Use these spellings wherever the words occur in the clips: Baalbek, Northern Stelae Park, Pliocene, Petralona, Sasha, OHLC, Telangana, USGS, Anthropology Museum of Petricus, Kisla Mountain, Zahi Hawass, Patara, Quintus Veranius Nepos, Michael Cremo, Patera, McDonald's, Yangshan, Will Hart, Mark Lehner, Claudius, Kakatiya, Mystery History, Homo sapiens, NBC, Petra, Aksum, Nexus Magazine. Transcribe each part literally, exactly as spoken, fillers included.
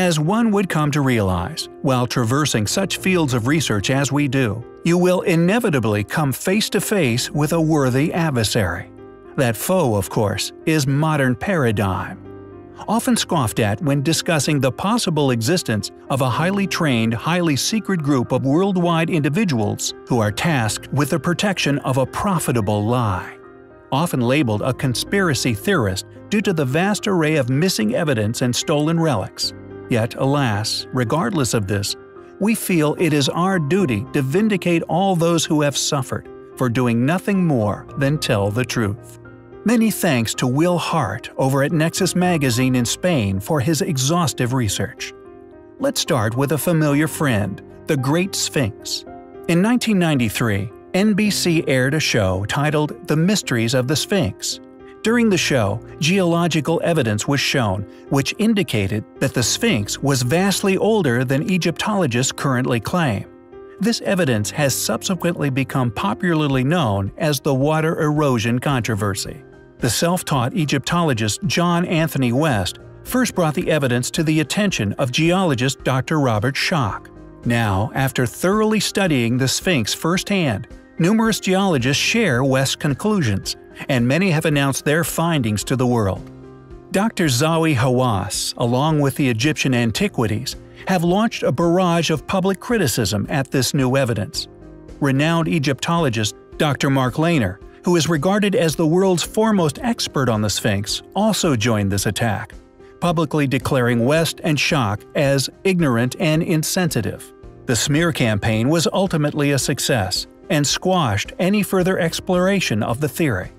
As one would come to realize, while traversing such fields of research as we do, you will inevitably come face to face with a worthy adversary. That foe, of course, is modern paradigm. Often scoffed at when discussing the possible existence of a highly trained, highly secret group of worldwide individuals who are tasked with the protection of a profitable lie. Often labeled a conspiracy theorist due to the vast array of missing evidence and stolen relics. Yet, alas, regardless of this, we feel it is our duty to vindicate all those who have suffered for doing nothing more than tell the truth. Many thanks to Will Hart over at Nexus Magazine in Spain for his exhaustive research. Let's start with a familiar friend, the Great Sphinx. In nineteen ninety-three, N B C aired a show titled The Mysteries of the Sphinx. During the show, geological evidence was shown which indicated that the Sphinx was vastly older than Egyptologists currently claim. This evidence has subsequently become popularly known as the water erosion controversy. The self-taught Egyptologist John Anthony West first brought the evidence to the attention of geologist Doctor Robert Schoch. Now, after thoroughly studying the Sphinx firsthand, numerous geologists share West's conclusions, and many have announced their findings to the world. Doctor Zahi Hawass, along with the Egyptian Antiquities, have launched a barrage of public criticism at this new evidence. Renowned Egyptologist Doctor Mark Lehner, who is regarded as the world's foremost expert on the Sphinx, also joined this attack, publicly declaring West and Schoch as ignorant and insensitive. The smear campaign was ultimately a success and squashed any further exploration of the theory.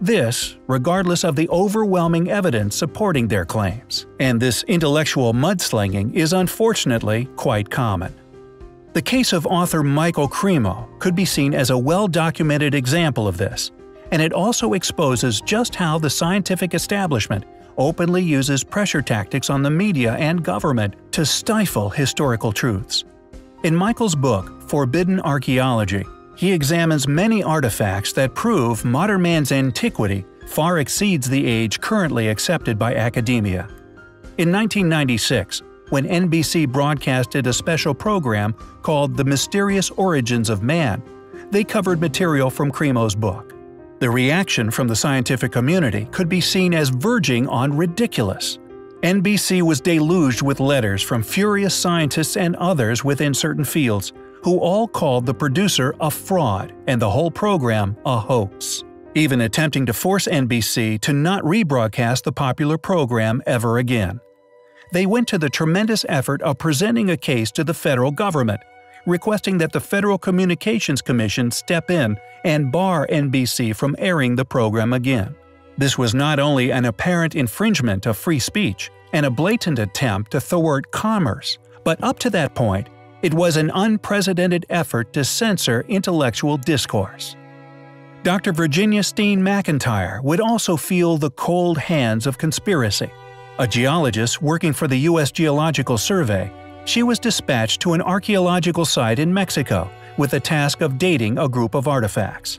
This, regardless of the overwhelming evidence supporting their claims. And this intellectual mudslinging is unfortunately quite common. The case of author Michael Cremo could be seen as a well-documented example of this, and it also exposes just how the scientific establishment openly uses pressure tactics on the media and government to stifle historical truths. In Michael's book, Forbidden Archaeology, he examines many artifacts that prove modern man's antiquity far exceeds the age currently accepted by academia. In nineteen ninety-six, when N B C broadcasted a special program called The Mysterious Origins of Man, they covered material from Cremo's book. The reaction from the scientific community could be seen as verging on ridiculous. N B C was deluged with letters from furious scientists and others within certain fields, who all called the producer a fraud and the whole program a hoax, even attempting to force N B C to not rebroadcast the popular program ever again. They went to the tremendous effort of presenting a case to the federal government, requesting that the Federal Communications Commission step in and bar N B C from airing the program again. This was not only an apparent infringement of free speech and a blatant attempt to thwart commerce, but up to that point, it was an unprecedented effort to censor intellectual discourse. Doctor Virginia Steen McIntyre would also feel the cold hands of conspiracy. A geologist working for the U S Geological Survey, she was dispatched to an archaeological site in Mexico with the task of dating a group of artifacts.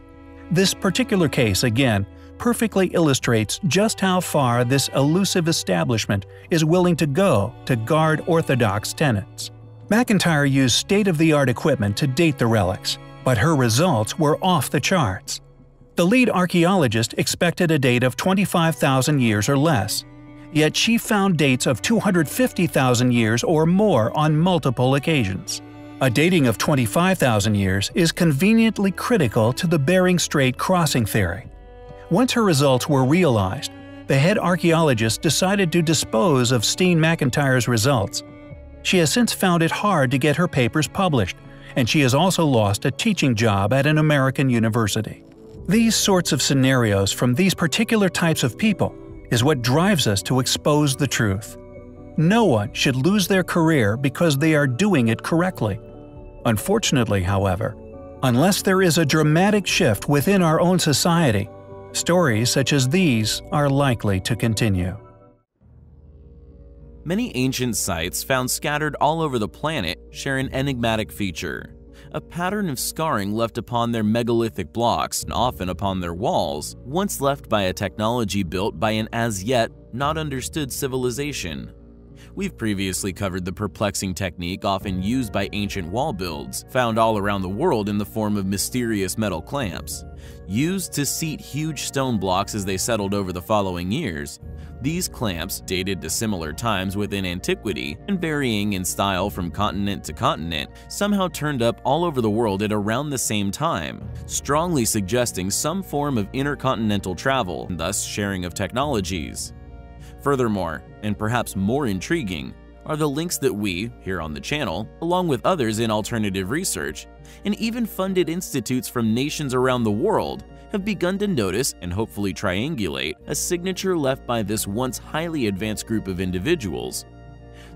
This particular case, again, perfectly illustrates just how far this elusive establishment is willing to go to guard orthodox tenets. McIntyre used state-of-the-art equipment to date the relics, but her results were off the charts. The lead archaeologist expected a date of twenty-five thousand years or less, yet she found dates of two hundred fifty thousand years or more on multiple occasions. A dating of twenty-five thousand years is conveniently critical to the Bering Strait crossing theory. Once her results were realized, the head archaeologist decided to dispose of Steen McIntyre's results. She has since found it hard to get her papers published, and she has also lost a teaching job at an American university. These sorts of scenarios from these particular types of people is what drives us to expose the truth. No one should lose their career because they are doing it correctly. Unfortunately, however, unless there is a dramatic shift within our own society, stories such as these are likely to continue. Many ancient sites found scattered all over the planet share an enigmatic feature, a pattern of scarring left upon their megalithic blocks and often upon their walls, once left by a technology built by an as-yet not understood civilization. We've previously covered the perplexing technique often used by ancient wall builds, found all around the world in the form of mysterious metal clamps. Used to seat huge stone blocks as they settled over the following years, these clamps, dated to similar times within antiquity and varying in style from continent to continent, somehow turned up all over the world at around the same time, strongly suggesting some form of intercontinental travel and thus sharing of technologies. Furthermore, and perhaps more intriguing, are the links that we, here on the channel, along with others in alternative research, and even funded institutes from nations around the world, have begun to notice and hopefully triangulate a signature left by this once highly advanced group of individuals.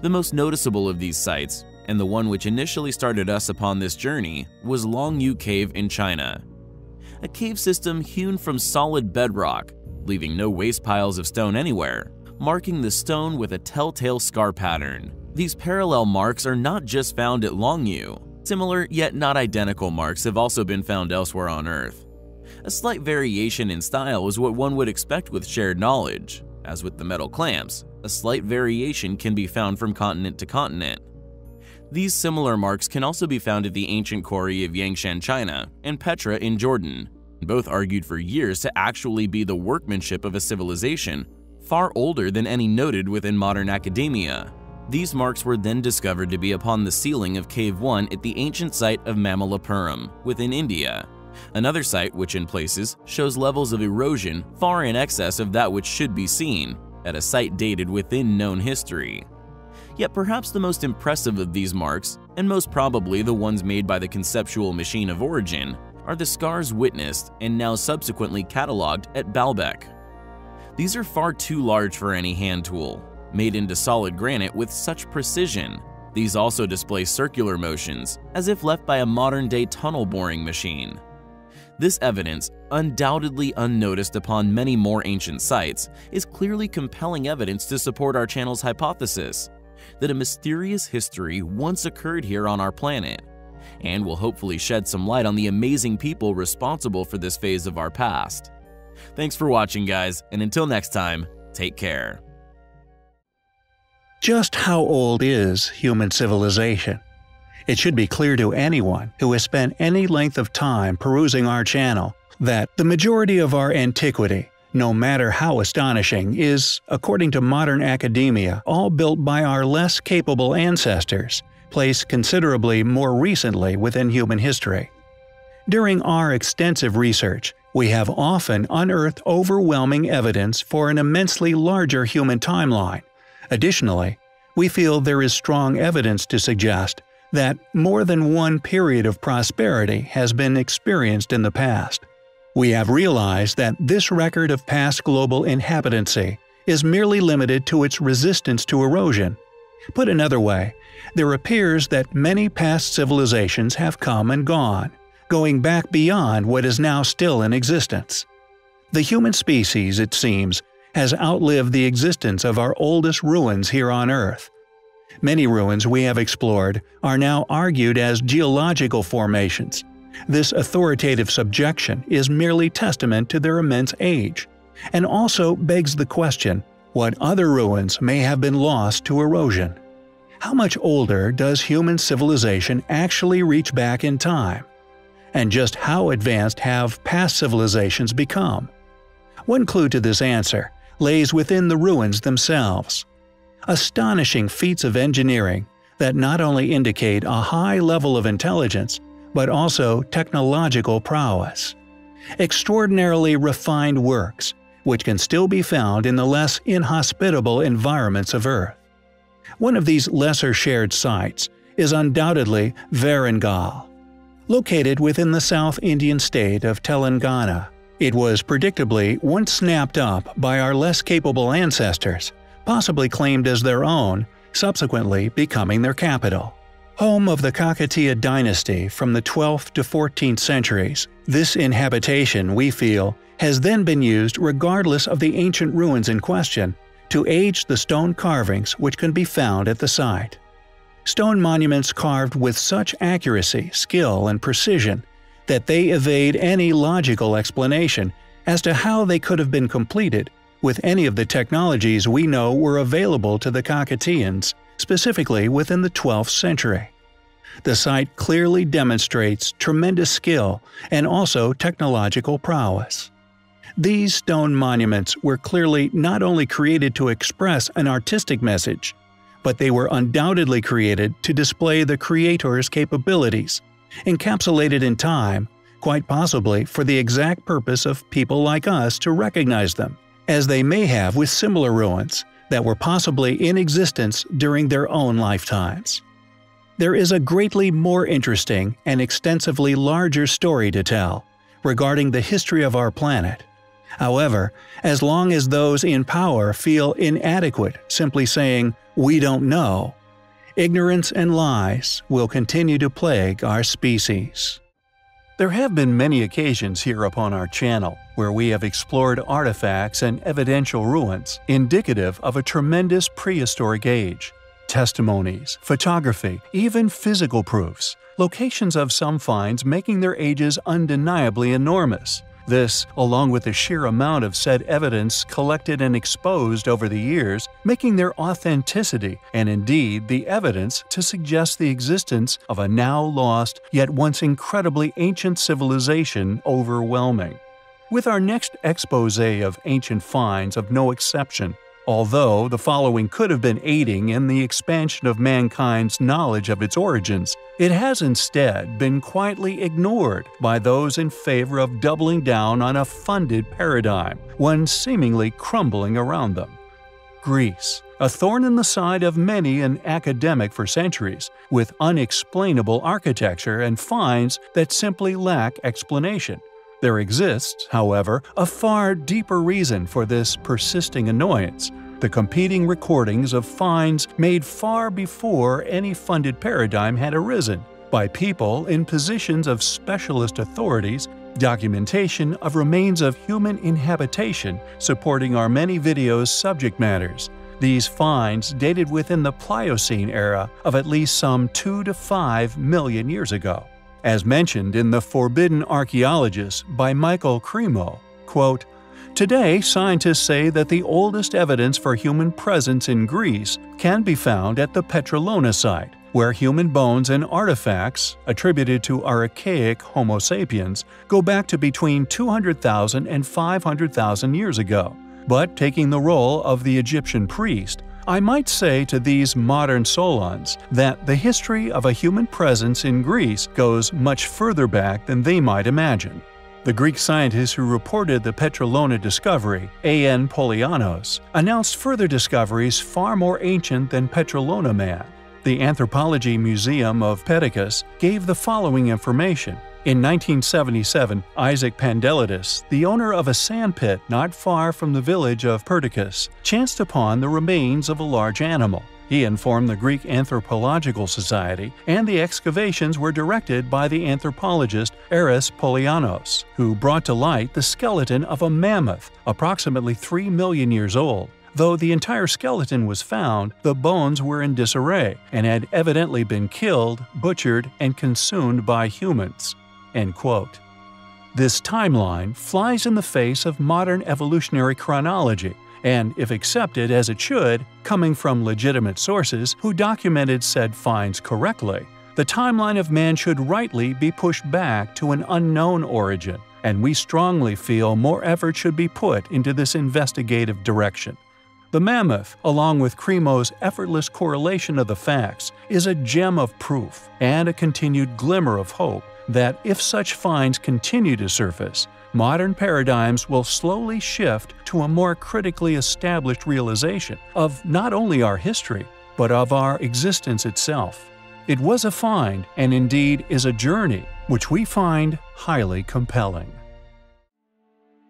The most noticeable of these sites, and the one which initially started us upon this journey, was Longyou Cave in China. A cave system hewn from solid bedrock, leaving no waste piles of stone anywhere, marking the stone with a telltale scar pattern. These parallel marks are not just found at Longyou. Similar yet not identical marks have also been found elsewhere on Earth. A slight variation in style was what one would expect with shared knowledge. As with the metal clamps, a slight variation can be found from continent to continent. These similar marks can also be found at the ancient quarry of Yangshan, China, and Petra in Jordan. Both argued for years to actually be the workmanship of a civilization far older than any noted within modern academia. These marks were then discovered to be upon the ceiling of Cave one at the ancient site of Mammalapuram within India, another site which in places shows levels of erosion far in excess of that which should be seen at a site dated within known history. Yet perhaps the most impressive of these marks, and most probably the ones made by the conceptual machine of origin, are the scars witnessed and now subsequently catalogued at Baalbek. These are far too large for any hand tool, made into solid granite with such precision. These also display circular motions, as if left by a modern-day tunnel boring machine. This evidence, undoubtedly unnoticed upon many more ancient sites, is clearly compelling evidence to support our channel's hypothesis that a mysterious history once occurred here on our planet, and will hopefully shed some light on the amazing people responsible for this phase of our past. Thanks for watching, guys, and until next time, take care. Just how old is human civilization? It should be clear to anyone who has spent any length of time perusing our channel that the majority of our antiquity, no matter how astonishing, is, according to modern academia, all built by our less capable ancestors, placed considerably more recently within human history. During our extensive research, we have often unearthed overwhelming evidence for an immensely larger human timeline. Additionally, we feel there is strong evidence to suggest that more than one period of prosperity has been experienced in the past. We have realized that this record of past global inhabitancy is merely limited to its resistance to erosion. Put another way, there appears that many past civilizations have come and gone, going back beyond what is now still in existence. The human species, it seems, has outlived the existence of our oldest ruins here on Earth. Many ruins we have explored are now argued as geological formations. This authoritative subjection is merely testament to their immense age, and also begs the question what other ruins may have been lost to erosion. How much older does human civilization actually reach back in time? And just how advanced have past civilizations become? One clue to this answer lays within the ruins themselves. Astonishing feats of engineering that not only indicate a high level of intelligence, but also technological prowess. Extraordinarily refined works, which can still be found in the less inhospitable environments of Earth. One of these lesser shared sites is undoubtedly Verengal. Located within the South Indian state of Telangana, it was predictably once snapped up by our less capable ancestors, possibly claimed as their own, subsequently becoming their capital. Home of the Kakatiya dynasty from the twelfth to fourteenth centuries, this inhabitation, we feel, has then been used regardless of the ancient ruins in question to age the stone carvings which can be found at the site. Stone monuments carved with such accuracy, skill, and precision that they evade any logical explanation as to how they could have been completed with any of the technologies we know were available to the Kakatiyans, specifically within the twelfth century. The site clearly demonstrates tremendous skill and also technological prowess. These stone monuments were clearly not only created to express an artistic message, but they were undoubtedly created to display the creator's capabilities, encapsulated in time, quite possibly for the exact purpose of people like us to recognize them, as they may have with similar ruins that were possibly in existence during their own lifetimes. There is a greatly more interesting and extensively larger story to tell regarding the history of our planet. However, as long as those in power feel inadequate simply saying, "We don't know," ignorance and lies will continue to plague our species. There have been many occasions here upon our channel where we have explored artifacts and evidential ruins indicative of a tremendous prehistoric age. Testimonies, photography, even physical proofs, locations of some finds making their ages undeniably enormous. This, along with the sheer amount of said evidence collected and exposed over the years, making their authenticity and indeed the evidence to suggest the existence of a now lost yet once incredibly ancient civilization overwhelming. With our next exposé of ancient finds of no exception, although the following could have been aiding in the expansion of mankind's knowledge of its origins, it has instead been quietly ignored by those in favor of doubling down on a funded paradigm, one seemingly crumbling around them. Greece, a thorn in the side of many an academic for centuries, with unexplainable architecture and finds that simply lack explanation. There exists, however, a far deeper reason for this persisting annoyance: the competing recordings of finds made far before any funded paradigm had arisen, by people in positions of specialist authorities, documentation of remains of human inhabitation supporting our many videos' subject matters. These finds dated within the Pliocene era of at least some two to five million years ago. As mentioned in The Forbidden Archaeology by Michael Cremo, quote, "Today, scientists say that the oldest evidence for human presence in Greece can be found at the Petralona site, where human bones and artifacts, attributed to archaic Homo sapiens, go back to between two hundred thousand and five hundred thousand years ago. But taking the role of the Egyptian priest, I might say to these modern Solons that the history of a human presence in Greece goes much further back than they might imagine." The Greek scientist who reported the Petralona discovery, A. N. Polyanos, announced further discoveries far more ancient than Petralona man. The Anthropology Museum of Petricus gave the following information. In nineteen seventy-seven, Isaac Pandelidis, the owner of a sand pit not far from the village of Perticus, chanced upon the remains of a large animal. He informed the Greek Anthropological Society, and the excavations were directed by the anthropologist Eris Polianos, who brought to light the skeleton of a mammoth, approximately three million years old. Though the entire skeleton was found, the bones were in disarray and had evidently been killed, butchered, and consumed by humans. End quote. This timeline flies in the face of modern evolutionary chronology, and if accepted as it should, coming from legitimate sources who documented said finds correctly, the timeline of man should rightly be pushed back to an unknown origin, and we strongly feel more effort should be put into this investigative direction. The mammoth, along with Cremo's effortless correlation of the facts, is a gem of proof and a continued glimmer of hope that if such finds continue to surface, modern paradigms will slowly shift to a more critically established realization of not only our history, but of our existence itself. It was a find, and indeed is a journey, which we find highly compelling.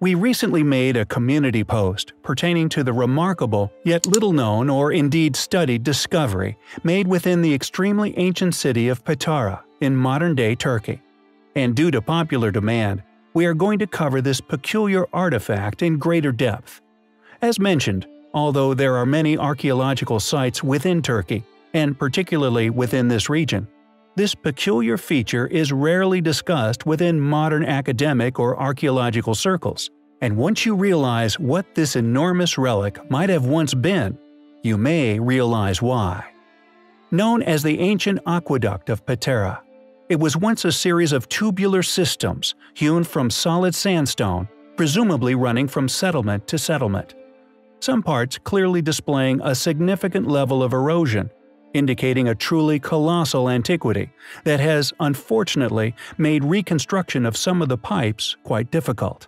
We recently made a community post pertaining to the remarkable, yet little-known or indeed studied discovery made within the extremely ancient city of Patara in modern-day Turkey. And due to popular demand, we are going to cover this peculiar artifact in greater depth. As mentioned, although there are many archaeological sites within Turkey, and particularly within this region, this peculiar feature is rarely discussed within modern academic or archaeological circles, And once you realize what this enormous relic might have once been, you may realize why. Known as the ancient aqueduct of Patara, it was once a series of tubular systems hewn from solid sandstone, presumably running from settlement to settlement. Some parts clearly displaying a significant level of erosion, indicating a truly colossal antiquity that has, unfortunately, made reconstruction of some of the pipes quite difficult.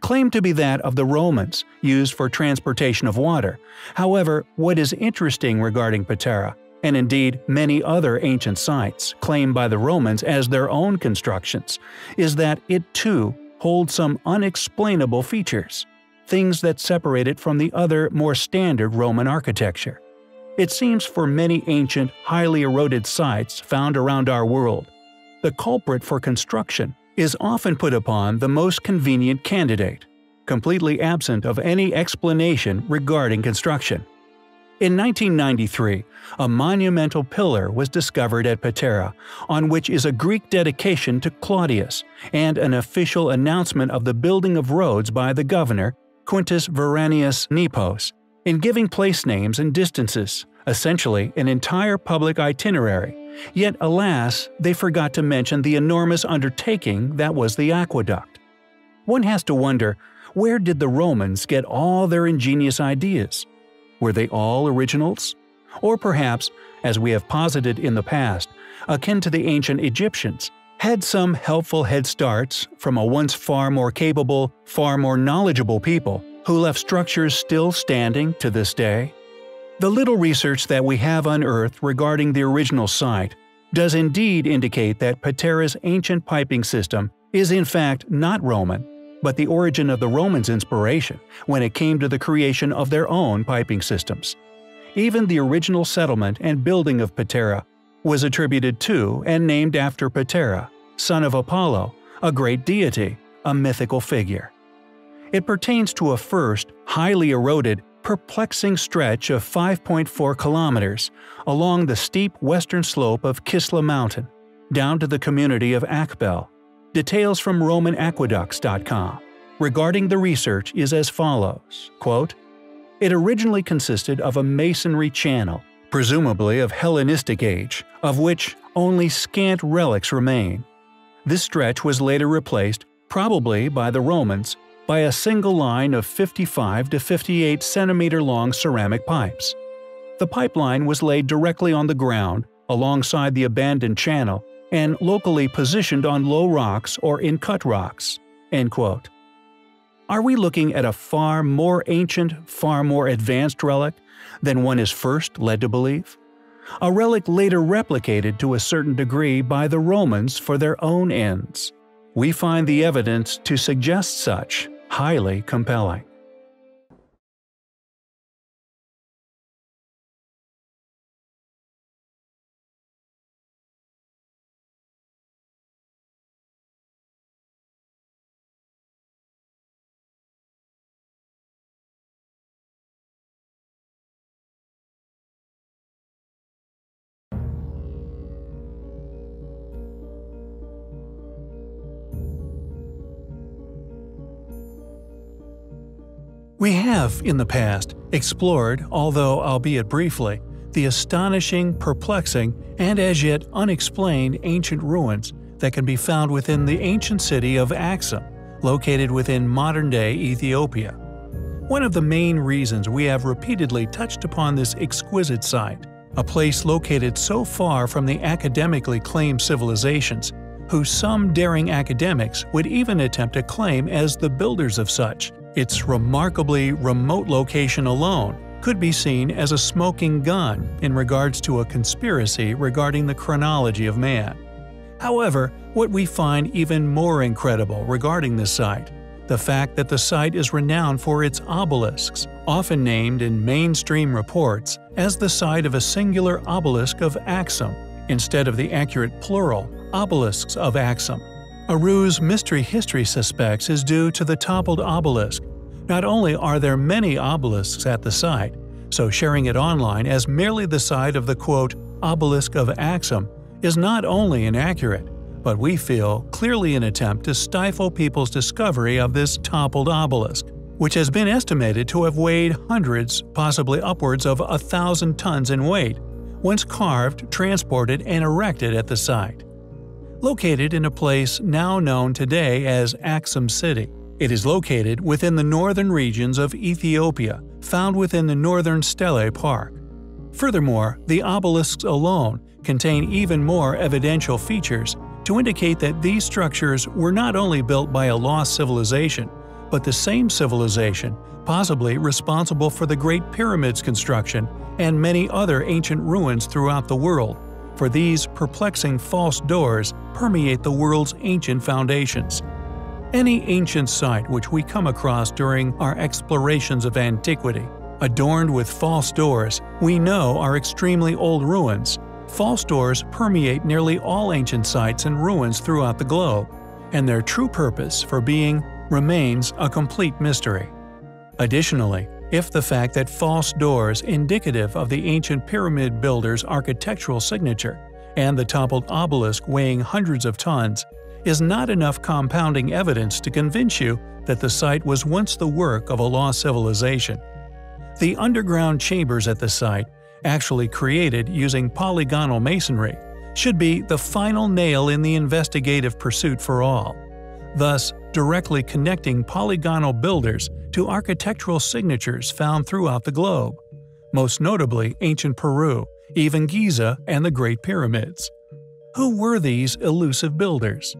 Claimed to be that of the Romans, used for transportation of water. However, what is interesting regarding Patara, and indeed many other ancient sites claimed by the Romans as their own constructions, is that it too holds some unexplainable features, things that separate it from the other more standard Roman architecture. It seems for many ancient, highly eroded sites found around our world, the culprit for construction is often put upon the most convenient candidate, completely absent of any explanation regarding construction. In nineteen ninety-three, a monumental pillar was discovered at Patara, on which is a Greek dedication to Claudius and an official announcement of the building of roads by the governor, Quintus Veranius Nepos, in giving place names and distances, essentially an entire public itinerary. Yet, alas, they forgot to mention the enormous undertaking that was the aqueduct. One has to wonder, where did the Romans get all their ingenious ideas? Were they all originals? Or perhaps, as we have posited in the past, akin to the ancient Egyptians, had some helpful head starts from a once far more capable, far more knowledgeable people who left structures still standing to this day? The little research that we have unearthed regarding the original site does indeed indicate that Patara's ancient piping system is in fact not Roman, but the origin of the Romans' inspiration when it came to the creation of their own piping systems. Even the original settlement and building of Patara was attributed to and named after Patera, son of Apollo, a great deity, a mythical figure. It pertains to a first, highly eroded, perplexing stretch of five point four kilometers along the steep western slope of Kisla Mountain, down to the community of Akbel. Details from Roman Aqueducts dot com regarding the research is as follows, quote, "It originally consisted of a masonry channel, presumably of Hellenistic age, of which only scant relics remain. This stretch was later replaced, probably by the Romans, by a single line of fifty-five to fifty-eight centimeter long ceramic pipes. The pipeline was laid directly on the ground alongside the abandoned channel and locally positioned on low rocks or in cut rocks." End quote. Are we looking at a far more ancient, far more advanced relic than one is first led to believe? A relic later replicated to a certain degree by the Romans for their own ends. We find the evidence to suggest such highly compelling. We have, in the past, explored, although albeit briefly, the astonishing, perplexing, and as yet unexplained ancient ruins that can be found within the ancient city of Aksum, located within modern-day Ethiopia. One of the main reasons we have repeatedly touched upon this exquisite site, a place located so far from the academically claimed civilizations, who some daring academics would even attempt to claim as the builders of such, its remarkably remote location alone could be seen as a smoking gun in regards to a conspiracy regarding the chronology of man. However, what we find even more incredible regarding this site, the fact that the site is renowned for its obelisks, often named in mainstream reports as the site of a singular obelisk of Aksum, instead of the accurate plural, obelisks of Aksum. A ruse Mystery History suspects is due to the toppled obelisk. Not only are there many obelisks at the site, so sharing it online as merely the site of the quote, obelisk of Aksum is not only inaccurate, but we feel clearly an attempt to stifle people's discovery of this toppled obelisk, which has been estimated to have weighed hundreds, possibly upwards of a thousand tons in weight, once carved, transported, and erected at the site. Located in a place now known today as Aksum City, it is located within the northern regions of Ethiopia, found within the Northern Stelae Park. Furthermore, the obelisks alone contain even more evidential features to indicate that these structures were not only built by a lost civilization, but the same civilization, possibly responsible for the Great Pyramid's construction and many other ancient ruins throughout the world, for these perplexing false doors permeate the world's ancient foundations. Any ancient site which we come across during our explorations of antiquity, adorned with false doors, we know are extremely old ruins. False doors permeate nearly all ancient sites and ruins throughout the globe, and their true purpose for being remains a complete mystery. Additionally, if the fact that false doors indicative of the ancient pyramid builder's architectural signature and the toppled obelisk weighing hundreds of tons is not enough compounding evidence to convince you that the site was once the work of a lost civilization. The underground chambers at the site, actually created using polygonal masonry, should be the final nail in the investigative pursuit for all. Thus, directly connecting polygonal builders to architectural signatures found throughout the globe, most notably ancient Peru, even Giza and the Great Pyramids. Who were these elusive builders?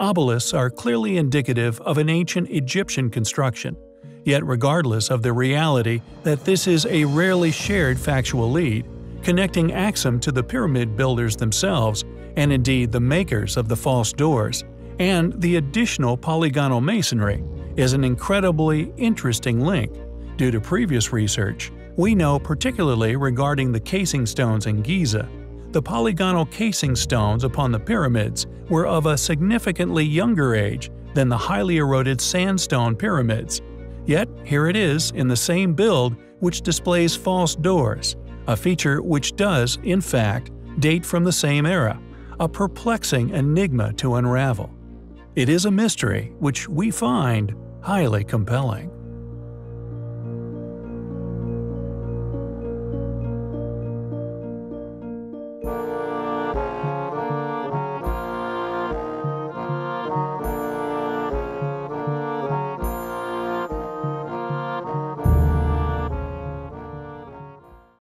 Obelisks are clearly indicative of an ancient Egyptian construction, yet regardless of the reality that this is a rarely shared factual lead, connecting Aksum to the pyramid builders themselves, and indeed the makers of the false doors, and the additional polygonal masonry, is an incredibly interesting link. Due to previous research, we know particularly regarding the casing stones in Giza, the polygonal casing stones upon the pyramids were of a significantly younger age than the highly eroded sandstone pyramids. Yet, here it is in the same build which displays false doors, a feature which does, in fact, date from the same era, a perplexing enigma to unravel. It is a mystery which we find highly compelling.